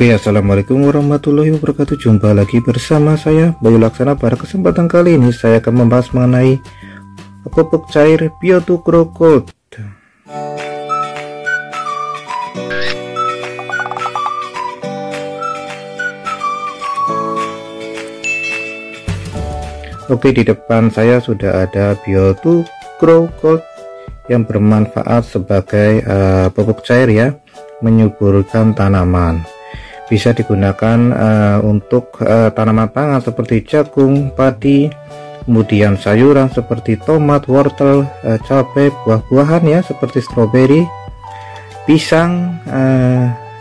Oke, assalamualaikum warahmatullahi wabarakatuh. Jumpa lagi bersama saya Bayu Laksana. Pada kesempatan kali ini saya akan membahas mengenai pupuk cair Biotogrow Gold. Oke, di depan saya sudah ada Biotogrow Gold yang bermanfaat sebagai pupuk cair ya, menyuburkan tanaman. Bisa digunakan untuk tanaman pangan seperti jagung, padi, kemudian sayuran seperti tomat, wortel, cabai, buah-buahan ya seperti stroberi, pisang,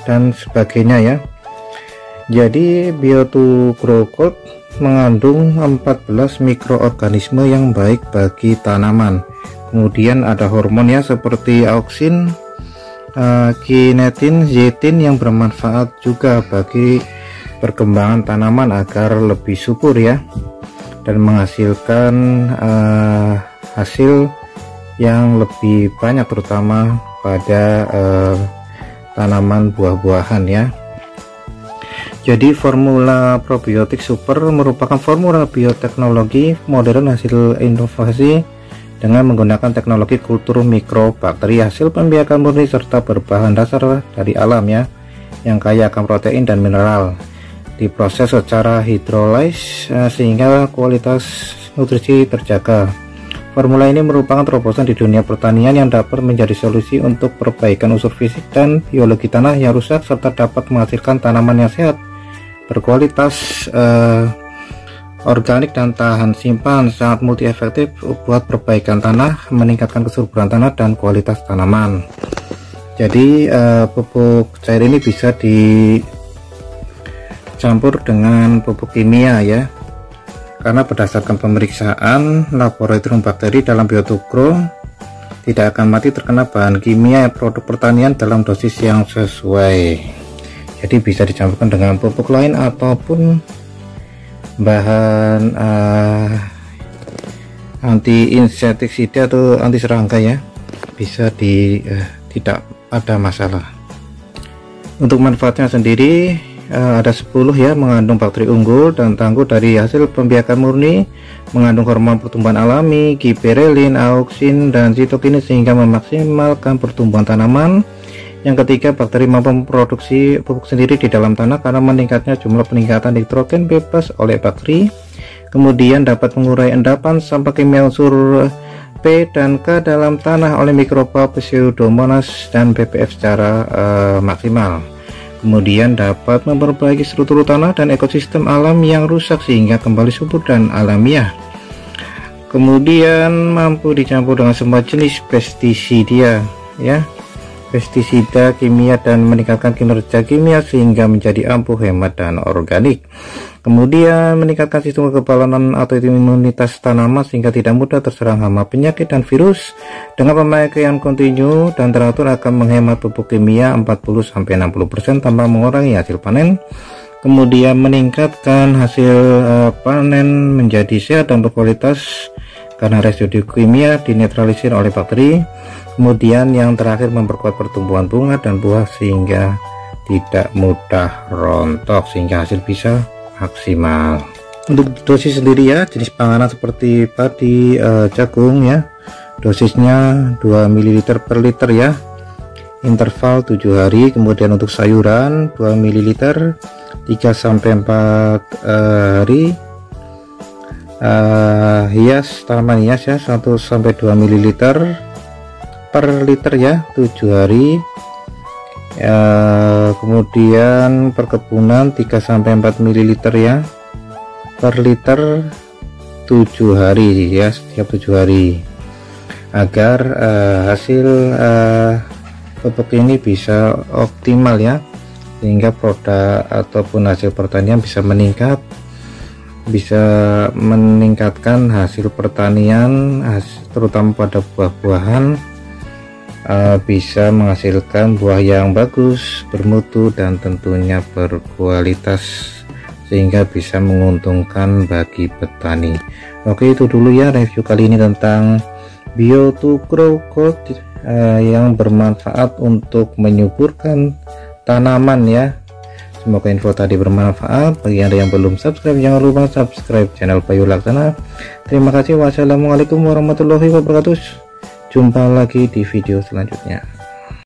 dan sebagainya ya. Jadi Biotogrow Gold mengandung 14 mikroorganisme yang baik bagi tanaman. Kemudian ada hormon ya seperti auksin, Kinetin, Zeatin yang bermanfaat juga bagi perkembangan tanaman agar lebih subur ya, dan menghasilkan hasil yang lebih banyak terutama pada tanaman buah-buahan ya. Jadi formula probiotik super merupakan formula bioteknologi modern hasil inovasi dengan menggunakan teknologi kultur mikrobakteri hasil pembiakan murni serta berbahan dasar dari alam ya, yang kaya akan protein dan mineral, diproses secara hidrolisis sehingga kualitas nutrisi terjaga. Formula ini merupakan terobosan di dunia pertanian yang dapat menjadi solusi untuk perbaikan unsur fisik dan biologi tanah yang rusak, serta dapat menghasilkan tanaman yang sehat, berkualitas, organik dan tahan simpan. Sangat multi efektif buat perbaikan tanah, meningkatkan kesuburan tanah dan kualitas tanaman. Jadi pupuk cair ini bisa dicampur dengan pupuk kimia ya, karena berdasarkan pemeriksaan laboratorium bakteri dalam Biotogrow tidak akan mati terkena bahan kimia produk pertanian dalam dosis yang sesuai. Jadi bisa dicampurkan dengan pupuk lain ataupun bahan anti insektisida atau anti serangga ya, bisa tidak ada masalah. Untuk manfaatnya sendiri ada 10 ya. Mengandung bakteri unggul dan tangguh dari hasil pembiakan murni, mengandung hormon pertumbuhan alami, giberelin, auksin dan sitokinin sehingga memaksimalkan pertumbuhan tanaman. Yang ketiga, bakteri mampu memproduksi pupuk sendiri di dalam tanah karena meningkatnya jumlah peningkatan nitrogen bebas oleh bakteri. Kemudian dapat mengurai endapan sampah kimia unsur P dan K dalam tanah oleh mikroba pseudomonas dan BPF secara maksimal. Kemudian dapat memperbaiki struktur tanah dan ekosistem alam yang rusak sehingga kembali subur dan alamiah. Kemudian mampu dicampur dengan semua jenis pestisida ya, pestisida, kimia dan meningkatkan kinerja kimia sehingga menjadi ampuh, hemat dan organik. Kemudian meningkatkan sistem kekebalan atau imunitas tanaman sehingga tidak mudah terserang hama, penyakit dan virus. Dengan pemakaian kontinu dan teratur akan menghemat pupuk kimia 40-60% tanpa mengurangi hasil panen. Kemudian meningkatkan hasil panen menjadi sehat dan berkualitas karena residu kimia dinetralisir oleh bakteri. Kemudian yang terakhir, memperkuat pertumbuhan bunga dan buah sehingga tidak mudah rontok sehingga hasil bisa maksimal. Untuk dosis sendiri ya, jenis panganan seperti padi, jagung ya, dosisnya 2 ml per liter ya, interval 7 hari. Kemudian untuk sayuran 2 ml 3-4 hari. Hias, tanaman hias ya 1-2 ml per liter ya, 7 hari. Kemudian perkebunan 3-4 ml ya per liter 7 hari ya, setiap 7 hari agar hasil pupuk ini bisa optimal ya, sehingga produk ataupun hasil pertanian bisa meningkat, bisa meningkatkan hasil pertanian terutama pada buah-buahan, bisa menghasilkan buah yang bagus, bermutu dan tentunya berkualitas sehingga bisa menguntungkan bagi petani. Oke, itu dulu ya review kali ini tentang Biotogrow Gold yang bermanfaat untuk menyuburkan tanaman ya, Semoga info tadi bermanfaat. Bagi Anda yang belum subscribe, jangan lupa subscribe channel Bayu Laksana. Terima kasih. Wassalamualaikum warahmatullahi wabarakatuh. Jumpa lagi di video selanjutnya.